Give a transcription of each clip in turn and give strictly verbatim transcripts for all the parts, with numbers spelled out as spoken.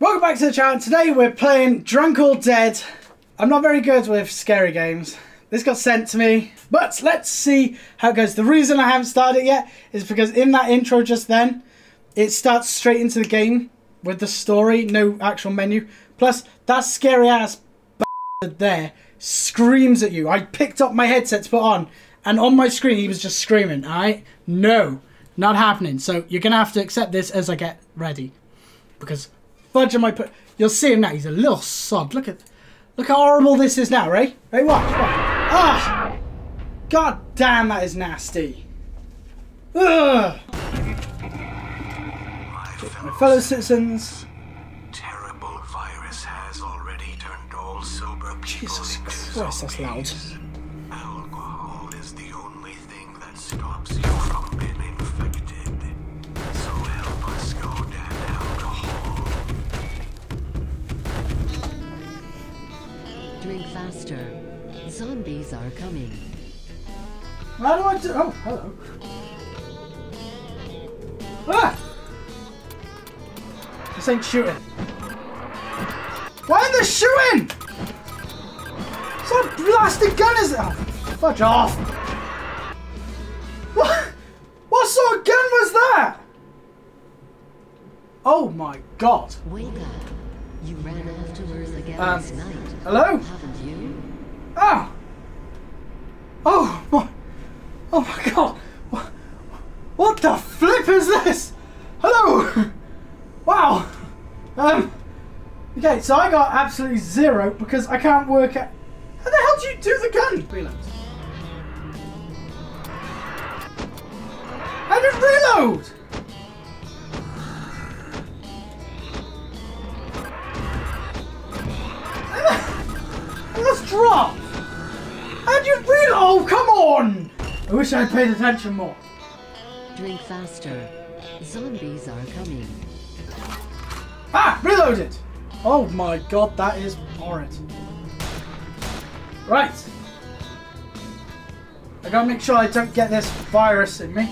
Welcome back to the channel. Today we're playing Drunk or Dead. I'm not very good with scary games. This got sent to me, but let's see how it goes. The reason I haven't started it yet is because in that intro just then, it starts straight into the game with the story, no actual menu. Plus, that scary ass bastard there screams at you. I picked up my headset to put on, and on my screen he was just screaming, alright? No, not happening. So you're going to have to accept this as I get ready, because... Fudge on my put. You'll see him now. He's a little sod. Look at, look how horrible this is now, right? Right, watch, watch. Ah, god damn, that is nasty. Ugh. My fellow, my fellow citizens, terrible virus has already turned all sober people Jesus into Christ, zombies. That's loud. Alcohol is the only thing that stops you from being infected. So help us go down alcohol. Drink faster. Zombies are coming. How do I do? Oh, hello. Ah! This ain't shooting. Why are they shooting? Some blasted gun is it? Oh, fudge off. What? What sort of gun was that? Oh my god. Wake up. You ran off to Earth again um, last night. Hello? Haven't you? Ah! Oh! My, oh my god! What, what the flip is this? Hello! Wow! Um. Okay, so I got absolutely zero because I can't work out. How the hell do you do the gun? Reload. How did reload? Let's drop! How'd you reload? Oh, come on! I wish I'd paid attention more. Drink faster. Zombies are coming. Ah! Reloaded! Oh my god, that is horrid. Right. I gotta make sure I don't get this virus in me.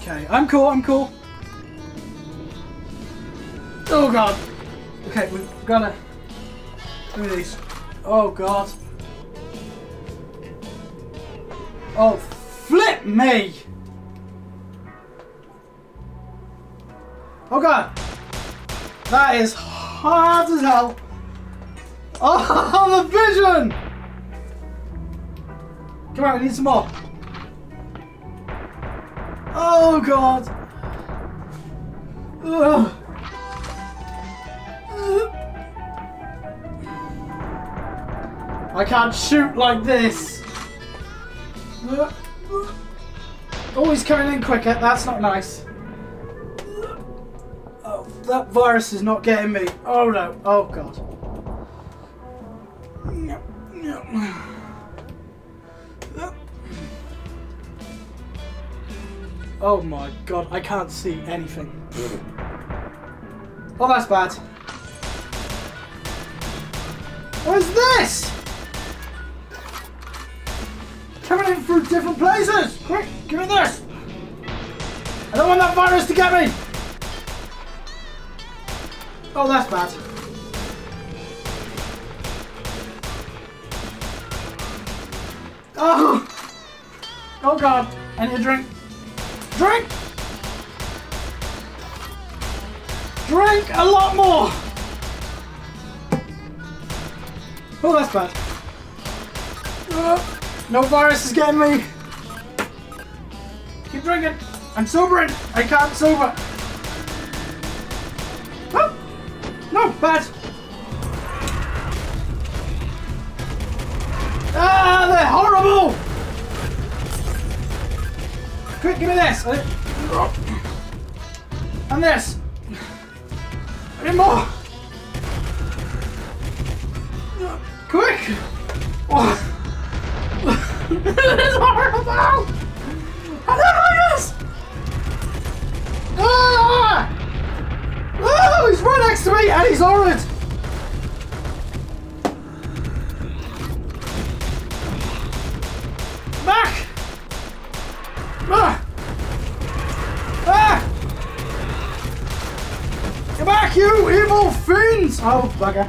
Okay, I'm cool, I'm cool. Oh god. Okay, we've gotta... Look at these. Oh god. Oh flip me! Oh god. That is hard as hell. Oh the vision! Come on, we need some more. Oh god. Ugh. I can't shoot like this. Oh, he's coming in quicker. That's not nice. Oh, that virus is not getting me. Oh no. Oh god. No. No. Oh my god. I can't see anything. Oh, that's bad. What is this? Coming in through different places! Quick, give me this! I don't want that virus to get me! Oh, that's bad. Oh! Oh god, I need a drink. Drink! Drink a lot more! Oh, that's bad. Uh. No virus is getting me. Keep drinking. I'm sobering. I can't sober. Oh! No, bad. Ah, they're horrible. Quick, give me this. And this. I need more. Quick. Oh. This is horrible! How did I do this? Ah! Oh, he's right next to me and he's horrid! Back! Ah! Ah! Fuck you, evil fiends! Oh, bugger.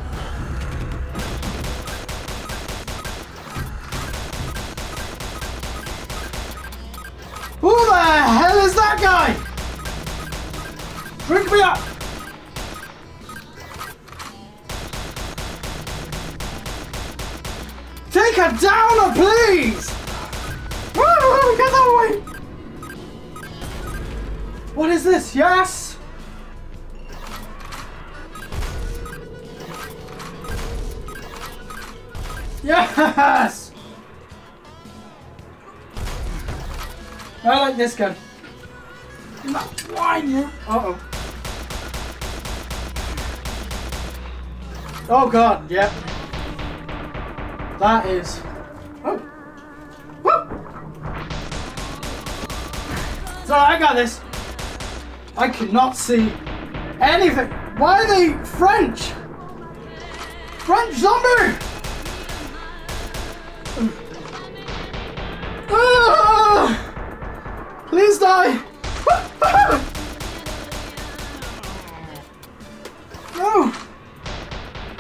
Who the hell is that guy? Drink me up! Take a downer, please! Woo, woo, get that way! What is this? Yes! Yes! I like this gun. Why you? Uh oh. Oh god, yep. Yeah. That is. Oh! Woo! So I got this. I cannot see anything. Why are they French? French zombie! Ah! Please die!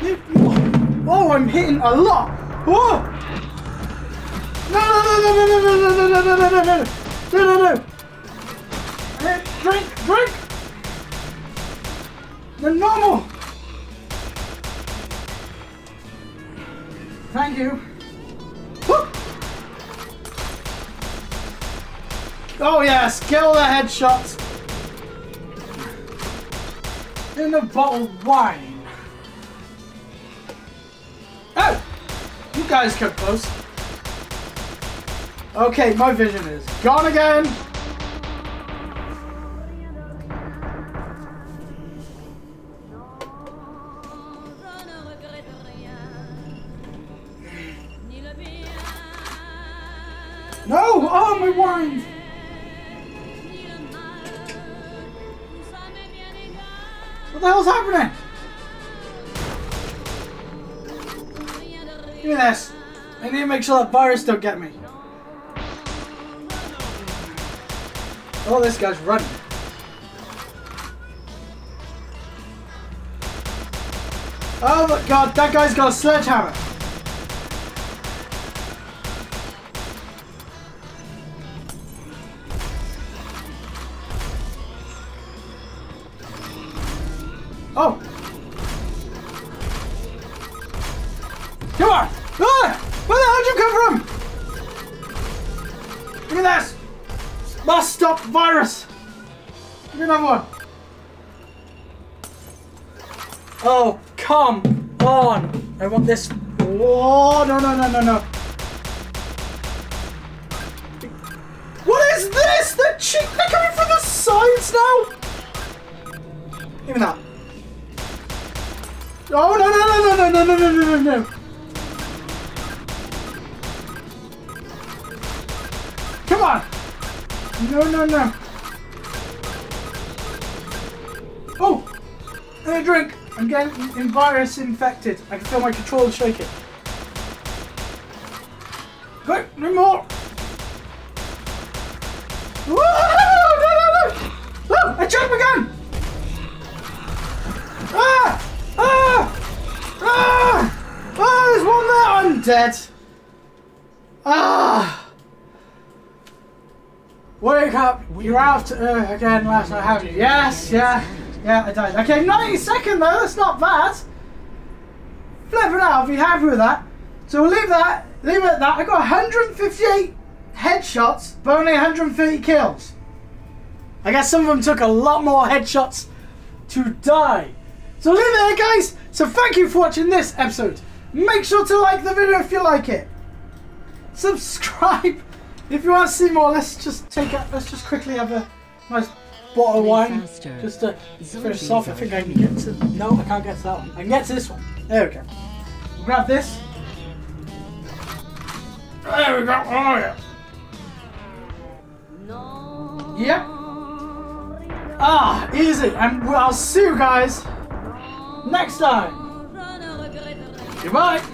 No! Oh, I'm hitting a lot! Oh! No! No! No! No! No! No! No! No! No! No! No! No! Drink! Drink! They're normal! Thank you. Woo! Oh yes! Kill the headshots! In the bottle of wine! Oh! You guys come close. Okay, my vision is gone again! No! Oh, my wine! What the hell's happening? Give me this. I need to make sure that virus don't get me. Oh, this guy's running. Oh my god, that guy's got a sledgehammer. Oh! Come on! Ah! Where the hell did you come from? Give me this! Must stop virus! Give me another one! Oh, come on! I want this. Oh, no, no, no, no, no! What is this? They're cheap! They're coming from the sides now! Give me that. Oh no no no no no no no no no no! Come on! No no no! Oh! Let me drink! I'm getting virus infected. I can feel my controller shaking. Go! No more! Woo! No no no! Oh! I checked my gun! Ah! Ah! Ah! Ah! There's one there! I'm dead! Ah! Wake up! You're out uh, again last night, haven't you? Yes, yeah. Yeah, I died. Okay, ninety-second though, that's not bad. Flip it out, I'll be happy with that. So we'll leave that, leave it at that. I got one hundred fifty-eight headshots, but only one hundred thirty kills. I guess some of them took a lot more headshots to die. So leave it there, guys. So thank you for watching this episode. Make sure to like the video if you like it. Subscribe if you want to see more. Let's just take out. Let's just quickly have a nice bottle of wine. Faster. Just to finish off. I think I can get to. No, I can't get to that one. I can get to this one. There we go. Grab this. There we go. Oh yeah. No. Yep. Ah, easy. And I'll see you guys next time. Goodbye.